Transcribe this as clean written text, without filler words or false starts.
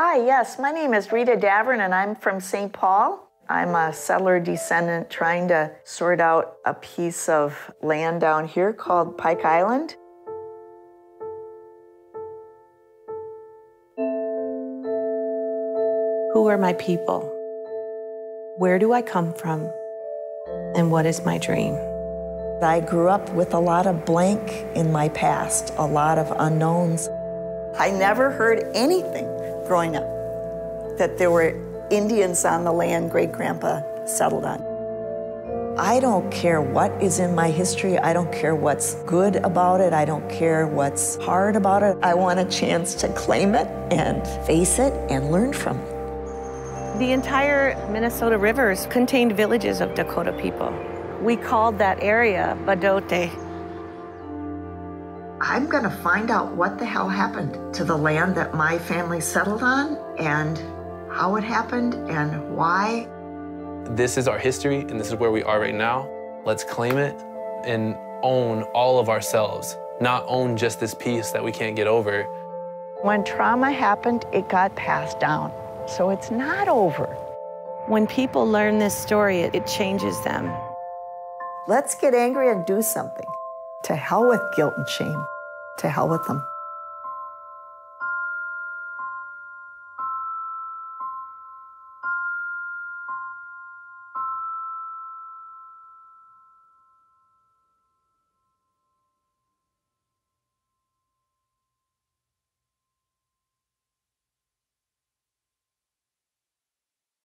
Hi, yes, my name is Rita Davern, and I'm from St. Paul. I'm a settler descendant trying to sort out a piece of land down here called Pike Island. Who are my people? Where do I come from? And what is my dream? I grew up with a lot of blank in my past, a lot of unknowns. I never heard anything growing up that there were Indians on the land great-grandpa settled on. I don't care what is in my history. I don't care what's good about it. I don't care what's hard about it. I want a chance to claim it and face it and learn from it. The entire Minnesota rivers contained villages of Dakota people. We called that area Badote. I'm gonna find out what the hell happened to the land that my family settled on and how it happened and why. This is our history and this is where we are right now. Let's claim it and own all of ourselves, not own just this piece that we can't get over. When trauma happened, it got passed down, so it's not over. When people learn this story, it changes them. Let's get angry and do something. To hell with guilt and shame. To hell with them.